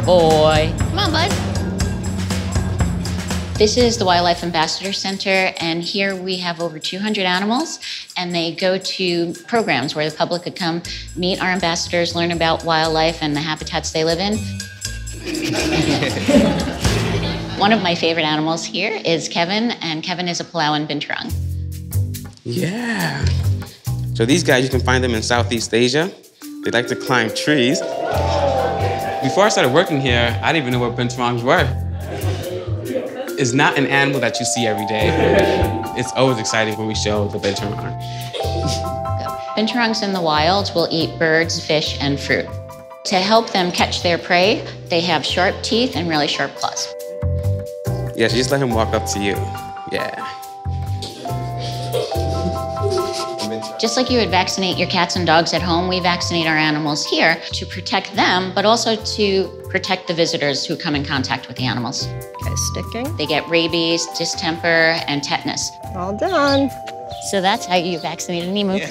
Go, boy. Come on, bud. This is the Wildlife Ambassador Center, and here we have over 200 animals, and they go to programs where the public could come meet our ambassadors, learn about wildlife and the habitats they live in. One of my favorite animals here is Kevin, and Kevin is a Palawan binturong. Yeah. So these guys, you can find them in Southeast Asia. They like to climb trees. Before I started working here, I didn't even know what binturongs were. It's not an animal that you see every day. It's always exciting when we show the binturong. Binturongs in the wild will eat birds, fish, and fruit. To help them catch their prey, they have sharp teeth and really sharp claws. Yeah, so just let him walk up to you. Yeah. Just like you would vaccinate your cats and dogs at home, we vaccinate our animals here to protect them, but also to protect the visitors who come in contact with the animals. Sticking. They get rabies, distemper, and tetanus. All done. So that's how you vaccinated Nemo. Yeah.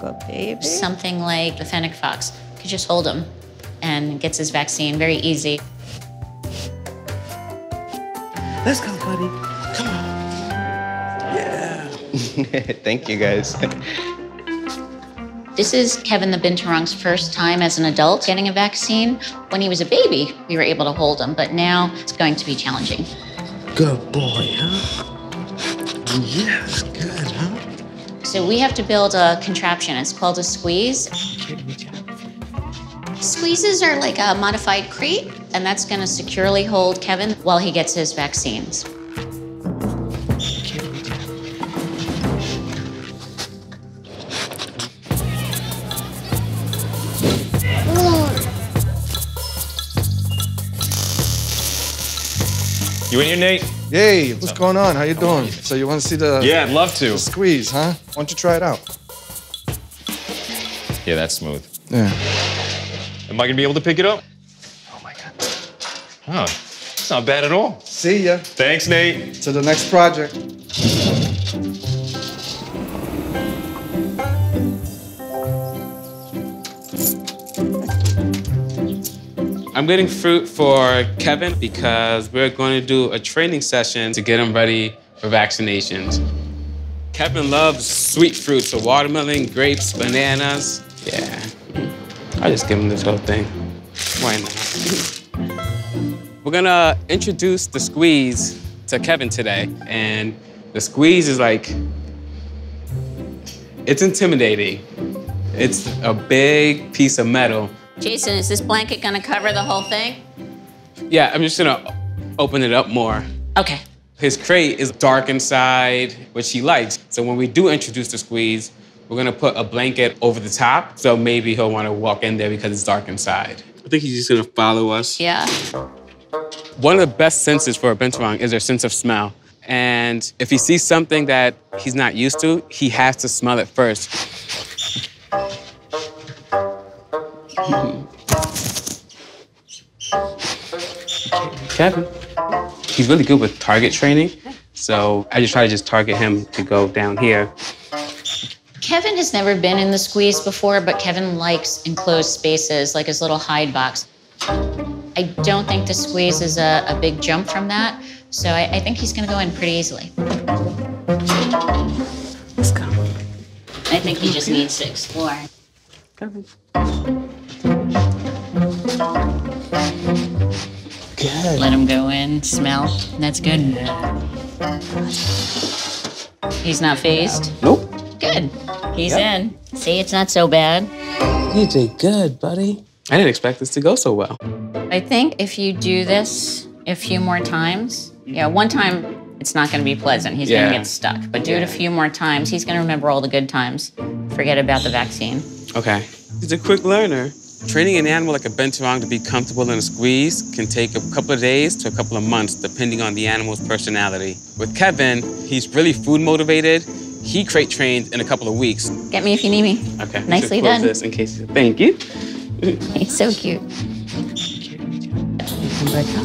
Good baby. Something like the fennec fox. You could just hold him and gets his vaccine very easy. Let's go, buddy. Come on. Yeah. Thank you, guys. This is Kevin the binturong's first time as an adult getting a vaccine. When he was a baby, we were able to hold him, but now it's going to be challenging. Good boy, huh? Yes, good, huh? So we have to build a contraption. It's called a squeeze. Squeezes are like a modified crate, and that's going to securely hold Kevin while he gets his vaccines. You in here, Nate? Hey, what's going on? How you doing? So you want to see the... Yeah, I'd love to. Squeeze, huh? Why don't you try it out? Yeah, that's smooth. Yeah. Am I going to be able to pick it up? Oh, my God. Oh, it's not bad at all. See ya. Thanks, Nate. To the next project. I'm getting fruit for Kevin because we're going to do a training session to get him ready for vaccinations. Kevin loves sweet fruit, so watermelon, grapes, bananas. Yeah, I'll just give him this whole thing. Why not? We're going to introduce the squeeze to Kevin today, and the squeeze is like, it's intimidating. It's a big piece of metal. Jason, is this blanket gonna cover the whole thing? Yeah, I'm just gonna open it up more. Okay. His crate is dark inside, which he likes. So when we do introduce the squeeze, we're gonna put a blanket over the top. So maybe he'll wanna walk in there because it's dark inside. I think he's just gonna follow us. Yeah. One of the best senses for a binturong is their sense of smell. And if he sees something that he's not used to, he has to smell it first. Kevin, he's really good with target training, so I just try to target him to go down here. Kevin has never been in the squeeze before, but Kevin likes enclosed spaces, like his little hide box. I don't think the squeeze is a big jump from that, so I think he's gonna go in pretty easily. Let's go. I think he just needs to explore. Kevin. Good. Let him go in, smell. That's good. He's not phased? Nope. Good. He's in. See, it's not so bad. You did good, buddy. I didn't expect this to go so well. I think if you do this a few more times, one time it's not going to be pleasant. He's going to get stuck. But do it a few more times. He's going to remember all the good times. Forget about the vaccine. Okay. He's a quick learner. Training an animal like a binturong to be comfortable in a squeeze can take a couple of days to a couple of months, depending on the animal's personality. With Kevin, he's really food motivated. He crate trained in a couple of weeks. Get me if you need me. Okay. Nicely done. This in case. Thank you. He's so cute. Come back up.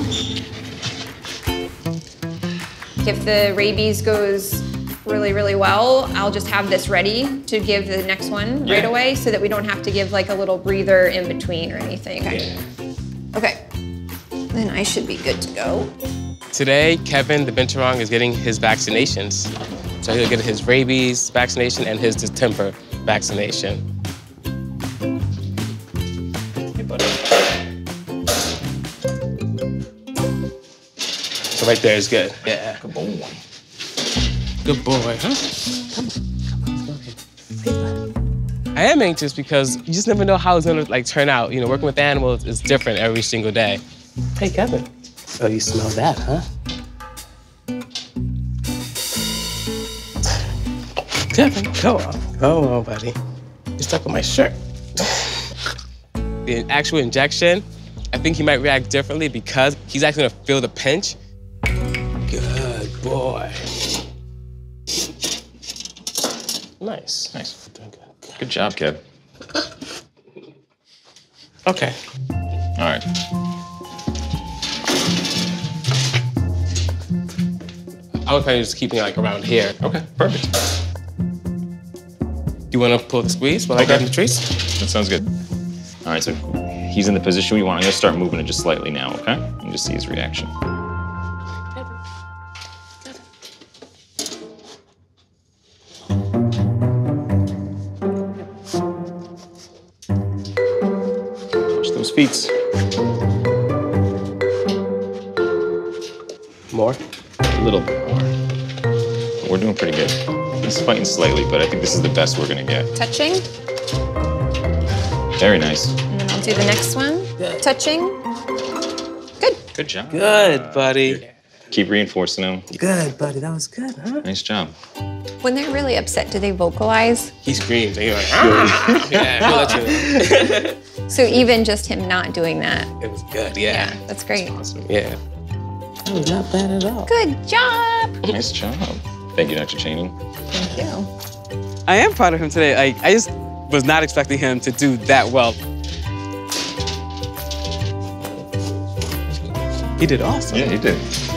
If the rabies goes really, really well, I'll just have this ready to give the next one right away so that we don't have to give like a little breather in between or anything. Okay. Okay. Then I should be good to go. Today, Kevin the binturong is getting his vaccinations. So he'll get his rabies vaccination and his distemper vaccination. Hey, buddy. So right there is good. Yeah. Good boy. Good boy, huh? Come on. Go ahead. I am anxious because you just never know how it's gonna like turn out. You know, working with animals is different every single day. Hey, Kevin. So you smell that, huh? Kevin, go on. Go on, buddy. You're stuck on my shirt. The actual injection, I think he might react differently because he's actually gonna feel the pinch. Good boy. Nice. Nice. Good job, Kev. Okay. All right. I would kind of just keep me like around here. Okay, perfect. You want to pull the squeeze while I grab the treats? That sounds good. All right, so he's in the position we want. I'm going to start moving it just slightly now, okay? And just see his reaction. Watch those feet. More? A little bit more. We're doing pretty good. He's fighting slightly, but I think this is the best we're gonna get. Touching. Very nice. And then I'll do the next one. Good. Touching. Good. Good job. Good, buddy. Good. Keep reinforcing him. Good, buddy. That was good, huh? Nice job. When they're really upset, do they vocalize? He screams. He's like, ah! Yeah, I feel that too. So even just him not doing that. It was good, yeah. Yeah, that's great. That's awesome, yeah. Oh, not bad at all. Good job. Nice job. Thank you, Dr. Chaney. Thank you. I am proud of him today. I just was not expecting him to do that well. He did awesome. Yeah, he did.